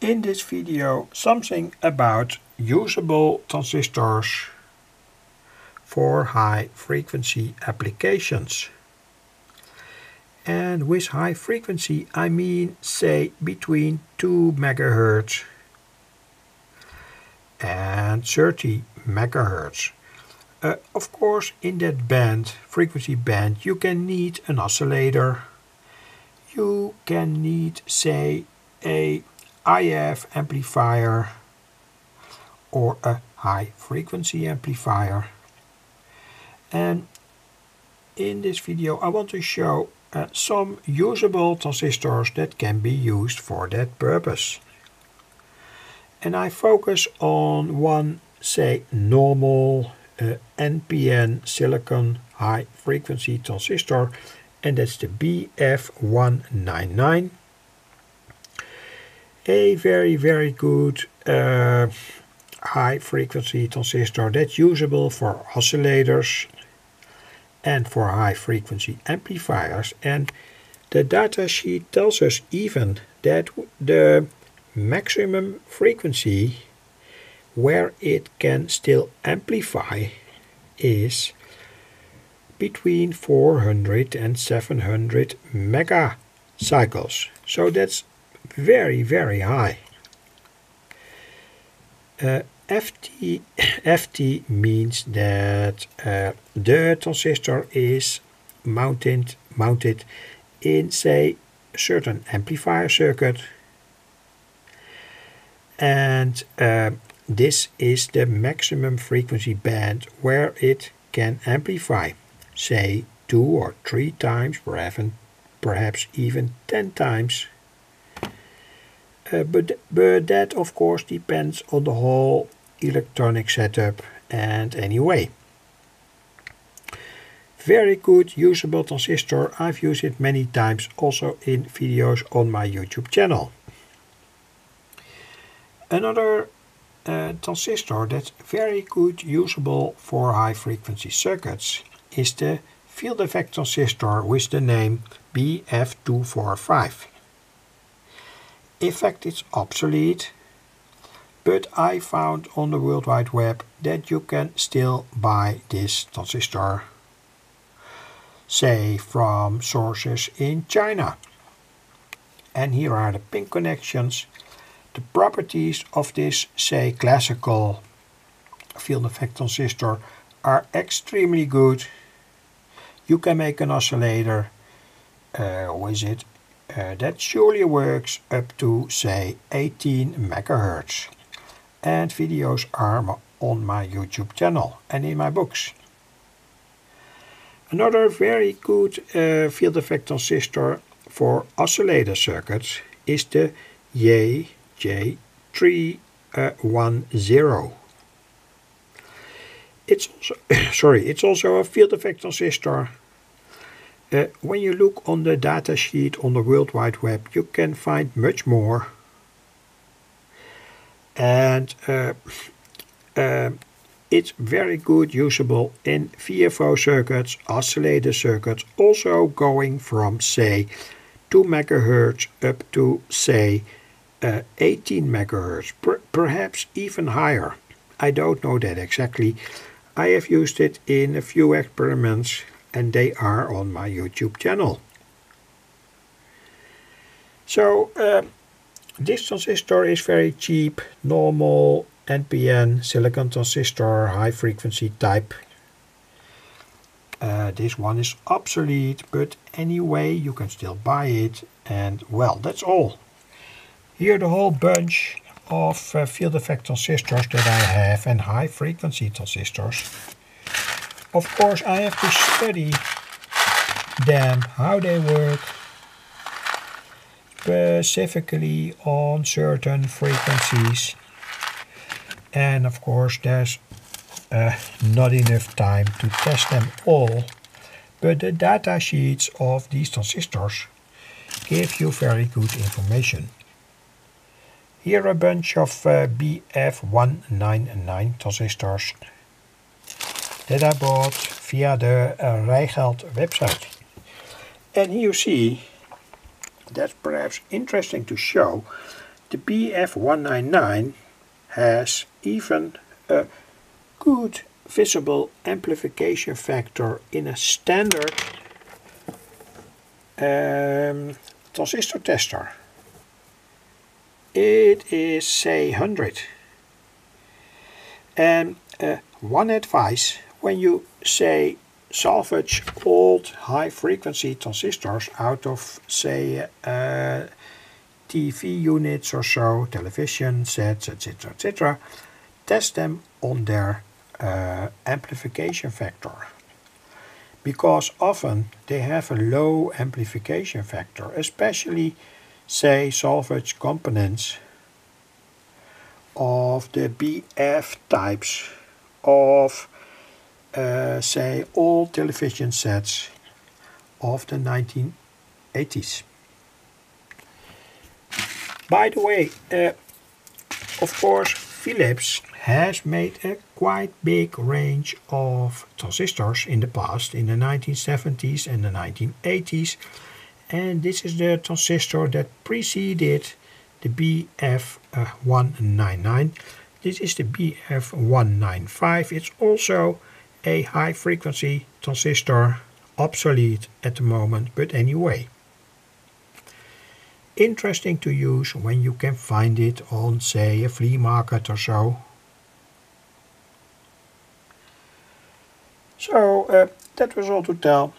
in this video something about usable transistors for high-frequency applications. And with high frequency I mean, say, between 2 MHz and 30 MHz. Of course, in that band, frequency band, you can need an oscillator. You can need, say, a IF amplifier or a high frequency amplifier. And in this video I want to show some usable transistors that can be used for that purpose. And I focus on one, say, normal NPN silicon high frequency transistor, and that's the BF199. A very, very good high frequency transistor that's usable for oscillators and for high frequency amplifiers. And the datasheet tells us even that the maximum frequency where it can still amplify is between 400 and 700 megacycles. So that's very, very high. FT means that the transistor is mounted in, say, a certain amplifier circuit, and this is the maximum frequency band where it can amplify, say 2 or 3 times, perhaps even 10 times. But that of course depends on the whole electronic setup. And anyway, very good usable transistor. I've used it many times also in videos on my YouTube channel. Another transistor that's very good usable for high frequency circuits is the field effect transistor with the name BF245. In fact, it's obsolete, but I found on the World Wide Web that you can still buy this transistor, say, from sources in China. And here are the pin connections. The properties of this, say, classical field effect transistor are extremely good. You can make an oscillator with it. That surely works up to, say, 18 megahertz. And videos are on my YouTube channel and in my books. Another very good field effect transistor for oscillator circuits is the J310. It's also a field effect transistor. When you look on the datasheet on the World Wide Web, you can find much more. And it's very good usable in VFO circuits, oscillator circuits, also going from, say, 2 MHz up to, say, 18 MHz, perhaps even higher. I don't know that exactly. I have used it in a few experiments, and they are on my YouTube channel. So this transistor is very cheap, normal NPN silicon transistor, high frequency type. This one is obsolete, but anyway you can still buy it. And well, that's all. Here the whole bunch of field effect transistors that I have, and high frequency transistors. Of course, I have to study them, how they work, specifically on certain frequencies. And of course, there's not enough time to test them all. But the data sheets of these transistors give you very good information. Here are a bunch of BF199 transistors that I bought via the Reichelt website. And you see, that's perhaps interesting to show, The BF199 has even a good visible amplification factor in a standard transistor tester. It is, say, 100. And one advice, when you, say, salvage old high-frequency transistors out of, say, TV units or so, television sets, etc., etc., test them on their amplification factor. Because often they have a low amplification factor, especially, say, salvage components of the BF types of, say, all television sets of the 1980s. By the way, of course, Philips has made a quite big range of transistors in the past, in the 1970s and the 1980s, and this is the transistor that preceded the BF199. This is the BF195. It's also a high frequency transistor, obsolete at the moment, but anyway, interesting to use when you can find it on, say, a flea market or so. So that was all to tell.